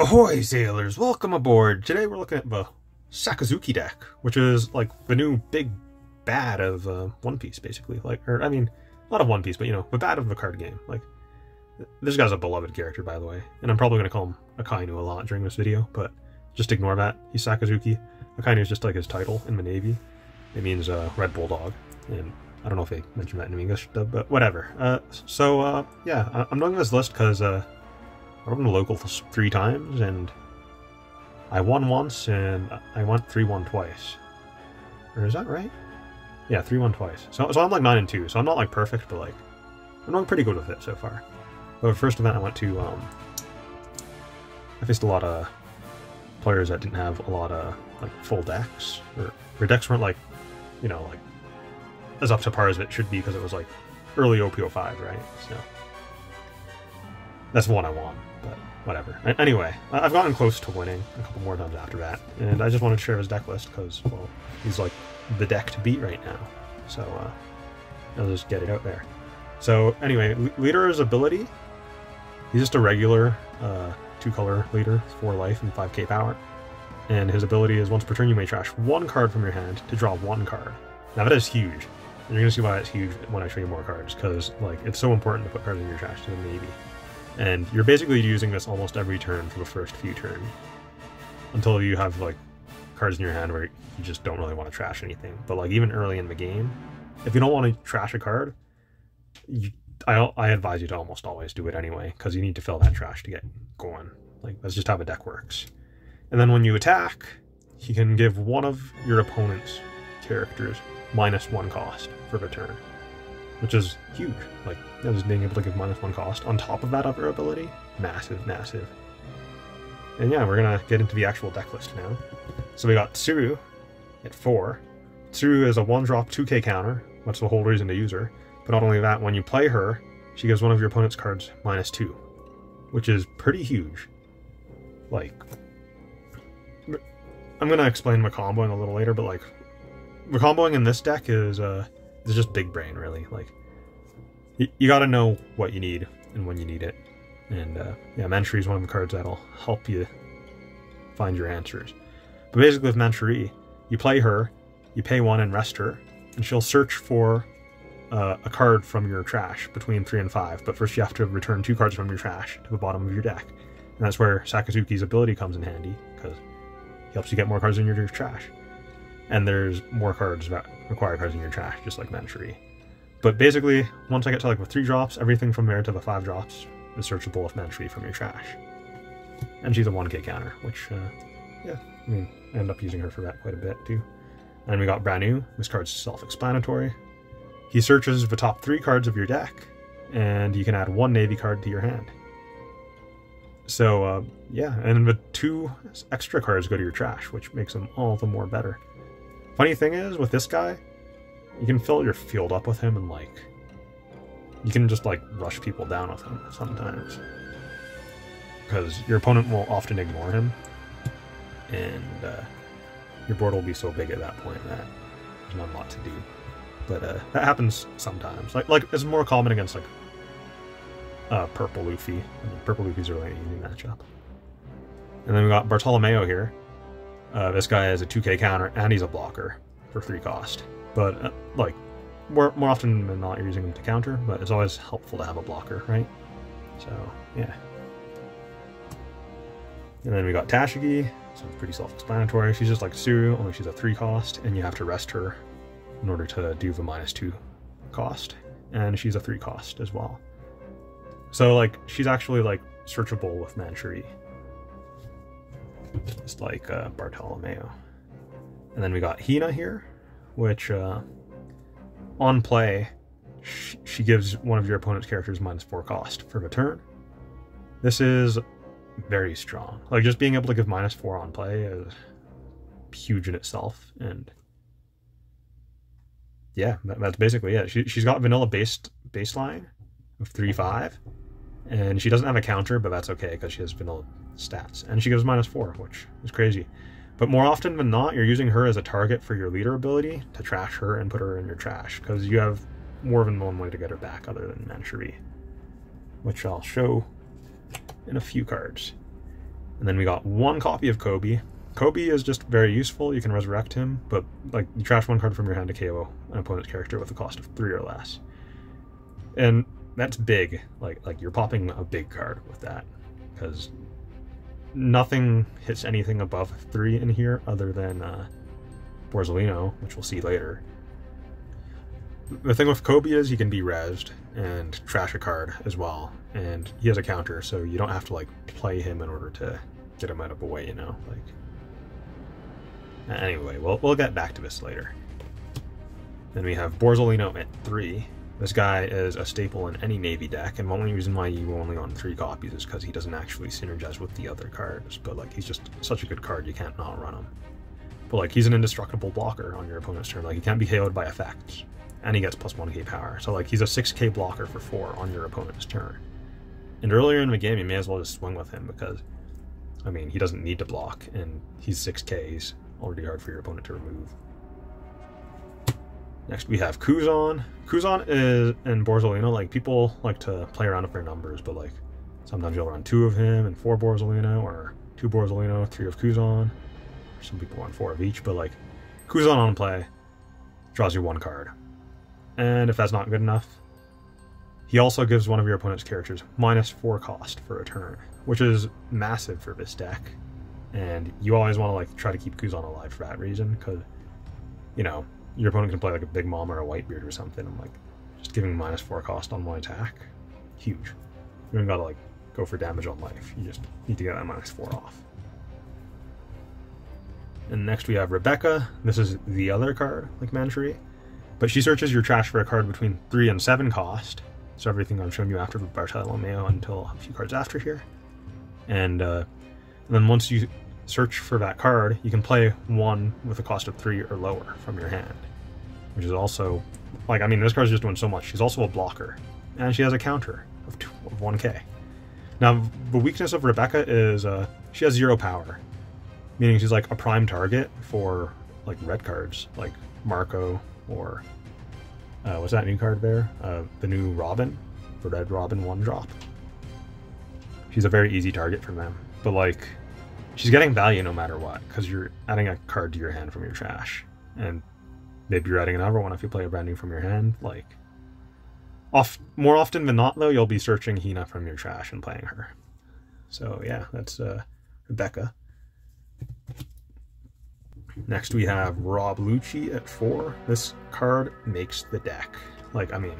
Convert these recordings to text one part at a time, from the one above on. Ahoy sailors, welcome aboard! Today we're looking at the Sakazuki deck, which is like the new big bad of One Piece, basically. Like, or I mean, not of One Piece, but you know, the bad of the card game. Like, this guy's a beloved character, by the way, and I'm probably going to call him Akainu a lot during this video, but just ignore that. He's Sakazuki. Akainu is just like his title in the Navy. It means Red Bulldog, and I don't know if they mentioned that in English, but whatever. Yeah, I'm doing this list because I won local 3 times, and I won once, and I went 3-1 twice. Or is that right? Yeah, 3-1 twice. So I'm like 9-2, so I'm not like perfect, but like, I'm doing pretty good with it so far. But the first event I went to, I faced a lot of players that didn't have a lot of like full decks, or decks weren't like, you know, like as up to par as it should be because it was like early OP05, right? So that's the one I won, but whatever. Anyway, I've gotten close to winning a couple more times after that, and I just wanted to share his deck list because, well, he's like the deck to beat right now. So I'll just get it out there. So anyway, leader's ability. He's just a regular 2-color leader, 4 life and 5k power. And his ability is once per turn you may trash 1 card from your hand to draw 1 card. Now that is huge. And you're gonna see why it's huge when I show you more cards, because like it's so important to put cards in your trash to the Navy. And you're basically using this almost every turn for the first few turns, until you have like cards in your hand where you just don't really want to trash anything. But like even early in the game, if you don't want to trash a card, I advise you to almost always do it anyway, because you need to fill that trash to get going. Like that's just how the deck works. And then when you attack, you can give one of your opponent's characters -1 cost for the turn, which is huge. Like, that was being able to give -1 cost on top of that upper ability. Massive, massive. And yeah, we're gonna get into the actual deck list now. So we got Tsuru at 4. Tsuru is a 1-drop 2k counter. That's the whole reason to use her. But not only that, when you play her, she gives one of your opponent's cards -2, which is pretty huge. Like, I'm gonna explain my comboing a little later, but like, the comboing in this deck is it's just big brain, really. Like, you gotta know what you need and when you need it. And yeah, Mansherry is one of the cards that'll help you find your answers. But basically with Mansherry, you play her, you pay 1 and rest her, and she'll search for a card from your trash between 3 and 5. But first you have to return 2 cards from your trash to the bottom of your deck. And that's where Sakazuki's ability comes in handy, because he helps you get more cards in your trash. And there's more cards that require cards in your trash, just like Mansherry. But basically, once I get to like the 3 drops, everything from there to the 5 drops is searchable with Mansherry from your trash. And she's a 1k counter, which, yeah, I mean, I end up using her for that quite a bit too. And we got Branu. This card's self-explanatory. He searches the top 3 cards of your deck, and you can add 1 Navy card to your hand. So, yeah, and the 2 extra cards go to your trash, which makes them all the more better. Funny thing is, with this guy, you can fill your field up with him, and like, you can just like rush people down with him sometimes, because your opponent will often ignore him, and your board will be so big at that point that there's not a lot to do. But that happens sometimes. Like it's more common against like Purple Luffy. I mean, Purple Luffy's a really easy matchup. And then we got Bartolomeo here. This guy has a 2k counter, and he's a blocker for 3 cost. But, like, more often than not, you're using them to counter, but it's always helpful to have a blocker, right? So, yeah. And then we got Tashigi, so it's pretty self-explanatory. She's just like Tsuru, only she's a 3 cost, and you have to rest her in order to do the -2 cost. And she's a 3 cost as well. So, like, she's actually, like, searchable with Mansherry, just like Bartolomeo. And then we got Hina here, which on play, she gives one of your opponent's characters -4 cost for the turn. This is very strong. Like, just being able to give -4 on play is huge in itself. And yeah, that's basically it. She's got vanilla baseline of 3-5, and she doesn't have a counter, but that's okay because she has vanilla stats, and she gives -4, which is crazy. But more often than not, you're using her as a target for your leader ability to trash her and put her in your trash, because you have more than one way to get her back other than Mansherry, which I'll show in a few cards. And then we got one copy of Koby. Koby is just very useful. You can resurrect him, but like you trash one card from your hand to KO an opponent's character with a cost of 3 or less. And that's big. Like you're popping a big card with that, because nothing hits anything above 3 in here other than Borsalino, which we'll see later. The thing with Koby is he can be rezzed and trash a card as well, and he has a counter, so you don't have to like play him in order to get him out of a way, you know. Like anyway, we'll get back to this later. Then we have Borsalino at 3. This guy is a staple in any Navy deck, and the only reason why you only own 3 copies is because he doesn't actually synergize with the other cards, but like he's just such a good card you can't not run him. But like he's an indestructible blocker on your opponent's turn. Like he can't be KO'd by effects, and he gets plus 1k power, so like he's a 6k blocker for 4 on your opponent's turn. And earlier in the game you may as well just swing with him, because I mean he doesn't need to block, and he's 6k, he's already hard for your opponent to remove. Next we have Kuzan. Kuzan is and Borsalino, like people like to play around with their numbers, but like sometimes you'll run 2 of him and 4 Borsalino, or 2 Borsalino, 3 of Kuzan. Some people run 4 of each, but like Kuzan on play draws you 1 card. And if that's not good enough, he also gives one of your opponent's characters minus 4 cost for a turn, which is massive for this deck. And you always want to like try to keep Kuzan alive for that reason, because you know your opponent can play like a Big Mom or a Whitebeard or something. I'm like, just giving minus 4 cost on 1 attack, huge. You don't gotta like go for damage on life. You just need to get that minus 4 off. And next we have Rebecca. This is the other card, like Mansherry, but she searches your trash for a card between 3 and 7 cost. So everything I'm showing you after Bartolomeo until a few cards after here. And then once you search for that card, you can play 1 with a cost of 3 or lower from your hand, which is also, like, I mean, this card's just doing so much. She's also a blocker, and she has a counter of 1k. Now, the weakness of Rebecca is she has 0 power, meaning she's, like, a prime target for, like, red cards, like Marco or, what's that new card there? The new Robin, the Red Robin 1-drop. She's a very easy target for them, but, like, she's getting value no matter what, because you're adding a card to your hand from your trash, and maybe you're adding another one if you play a brand new from your hand. Like, more often than not, though, you'll be searching Hina from your trash and playing her. So yeah, that's Rebecca. Next we have Rob Lucci at 4. This card makes the deck. Like, I mean,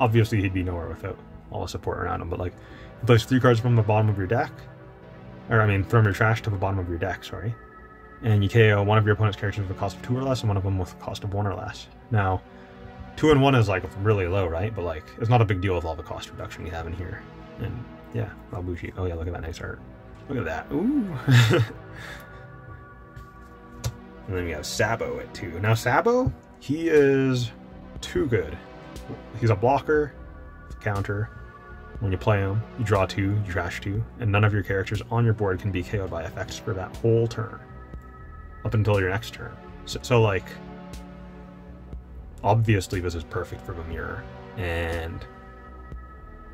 obviously he'd be nowhere without all the support around him, but like, he plays 3 cards from the bottom of your deck. Or, I mean, from your trash to the bottom of your deck, sorry. And you KO one of your opponent's characters with a cost of 2 or less, and one of them with a cost of 1 or less. Now, 2 and 1 is, like, really low, right? But, like, it's not a big deal with all the cost reduction you have in here. And, yeah, Babushi. Oh, yeah, look at that nice art. Look at that. Ooh! And then we have Sabo at 2. Now, Sabo, he is too good. He's a blocker, counter. When you play him, you draw 2, you trash 2, and none of your characters on your board can be KO'd by effects for that whole turn, up until your next turn. So like, obviously this is perfect for the mirror, and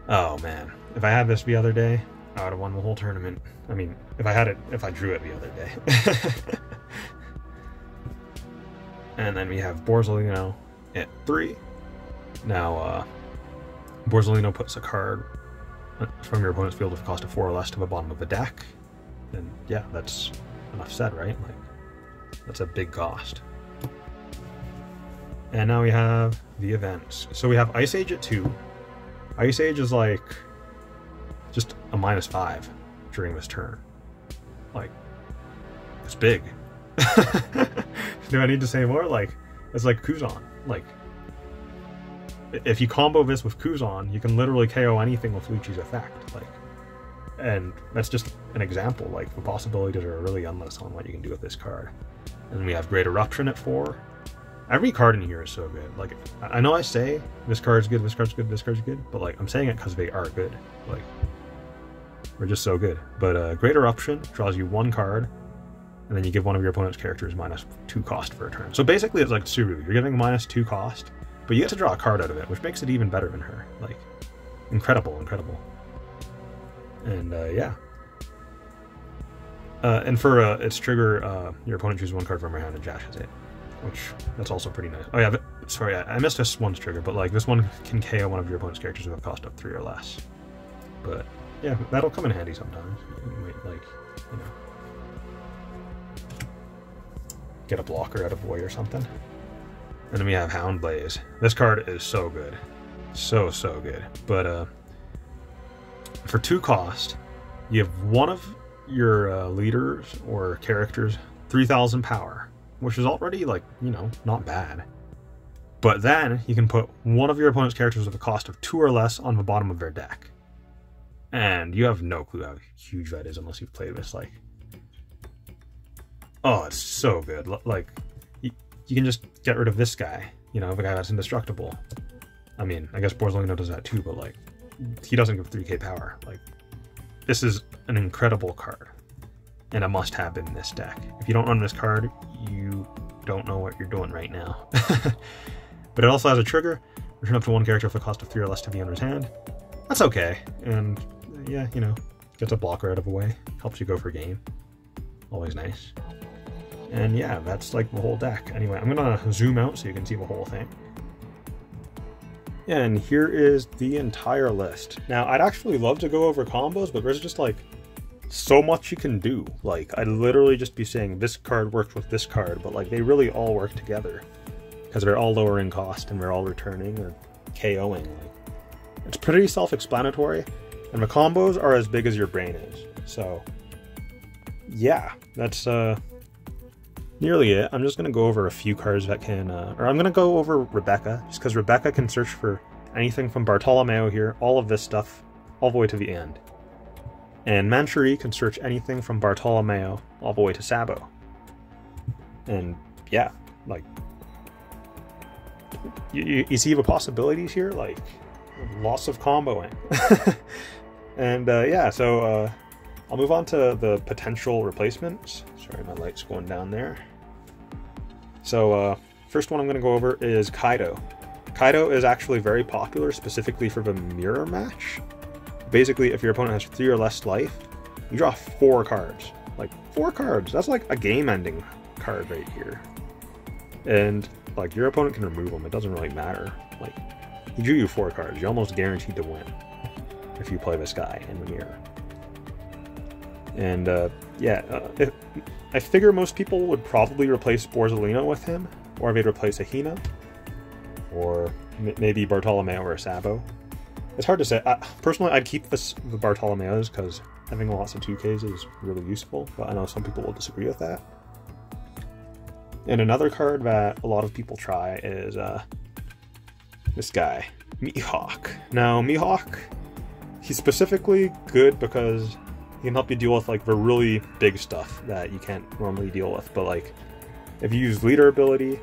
oh man, if I had this the other day, I would have won the whole tournament. I mean, if I drew it the other day. And then we have Borsalino at 3. Now, Borsalino puts a card from your opponent's field with a cost of 4 or less to the bottom of the deck. And yeah, that's enough said, right? Like, that's a big cost. And now we have the events. So we have Ice Age at 2. Ice Age is like just a minus 5 during this turn. Like, it's big. Do I need to say more? Like, it's like Kuzan. Like, if you combo this with Kuzan, you can literally KO anything with Lucci's effect. Like, and that's just an example. Like, the possibilities are really endless on what you can do with this card. And we have Great Eruption at 4. Every card in here is so good. Like, I know I say this card's good, this card's good, this card's good, but like, I'm saying it because they are good. Like, we're just so good. But Great Eruption draws you 1 card, and then you give one of your opponent's characters minus 2 cost for a turn. So basically, it's like Tsuru. You're giving minus 2 cost, but you get to draw a card out of it, which makes it even better than her. Like, incredible, incredible. And, yeah. And for its trigger, your opponent chooses one card from your hand and dashes it, which that's also pretty nice. Oh yeah, but, sorry, I missed this one's trigger, but like this one can KO one of your opponent's characters with a cost of 3 or less. But yeah, that'll come in handy sometimes. You might, like, you know, get a blocker out of Void or something. And then we have Hound Blaze. This card is so good. So good. But for 2 cost, you have one of your leaders or characters 3,000 power, which is already, like, you know, not bad. But then you can put one of your opponent's characters with a cost of 2 or less on the bottom of their deck. And you have no clue how huge that is unless you've played this, like... Oh, it's so good. Like, you can just get rid of this guy, you know, the guy that's indestructible. I mean, I guess Borsalino does that too, but like, he doesn't give 3K power. Like, this is an incredible card and a must-have in this deck. If you don't run this card, you don't know what you're doing right now. But it also has a trigger. Return up to one character with a cost of 3 or less to the owner's hand. That's okay. And yeah, you know, gets a blocker out of the way. Helps you go for game. Always nice. And yeah, that's like the whole deck. Anyway, I'm gonna zoom out so you can see the whole thing. And here is the entire list. Now, I'd actually love to go over combos, but there's just like so much you can do. Like, I'd literally just be saying this card works with this card, but like they really all work together because they're all lower in cost and they're all returning or KOing. Like, it's pretty self-explanatory, and the combos are as big as your brain is. So yeah, that's nearly it. I'm just going to go over a few cards that can... or I'm going to go over Rebecca, just because Rebecca can search for anything from Bartolomeo here, all of this stuff, all the way to the end. And Mansherry can search anything from Bartolomeo all the way to Sabo. And yeah, like... You see the possibilities here? Like, lots of comboing. And yeah, so... I'll move on to the potential replacements. Sorry, my light's going down there. So first one I'm going to go over is Kaido. Kaido is actually very popular specifically for the mirror match. Basically, if your opponent has 3 or less life, you draw 4 cards. Like, 4 cards! That's like a game-ending card right here. And like, your opponent can remove them. It doesn't really matter. Like, he drew you 4 cards. You're almost guaranteed to win if you play this guy in the mirror. And yeah, I figure most people would probably replace Borsalino with him, or they'd replace a Hina, or maybe Bartolomeo or a Sabo. It's hard to say. Personally, I'd keep the Bartolomeos because having lots of 2Ks is really useful, but I know some people will disagree with that. And another card that a lot of people try is this guy, Mihawk. Now, Mihawk, he's specifically good because... he can help you deal with like the really big stuff that you can't normally deal with, but like if you use leader ability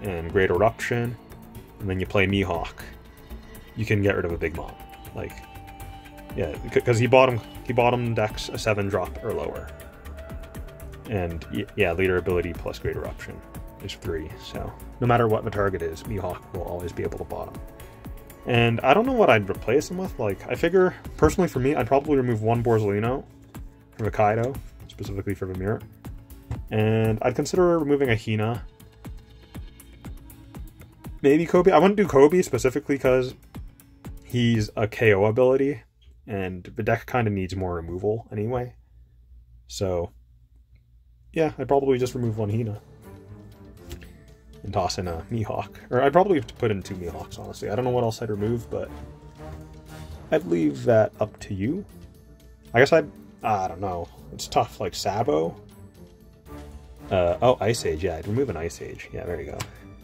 and Great Eruption and then you play Mihawk, you can get rid of a Big Mom. Like, yeah, because he bottom decks a 7-drop or lower, and yeah, leader ability plus Great Eruption is 3, so no matter what the target is, Mihawk will always be able to bottom. And I don't know what I'd replace him with. Like, I figure, personally for me, I'd probably remove one Borsalino for the Kaido, specifically for the mirror. And I'd consider removing a Hina. Maybe Koby. I wouldn't do Koby specifically because he's a KO ability, and the deck kind of needs more removal anyway. So, yeah, I'd probably just remove one Hina and toss in a Mihawk. Or I'd probably have to put in 2 Mihawks, honestly. I don't know what else I'd remove, but I'd leave that up to you. I guess I don't know. It's tough, like Sabo. Oh, Ice Age, yeah, I'd remove an Ice Age. Yeah, there you go.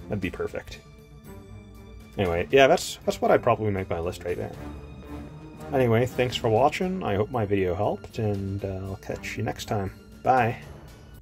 That'd be perfect. Anyway, yeah, that's what I'd probably make my list right there. Anyway, thanks for watching. I hope my video helped, and I'll catch you next time. Bye!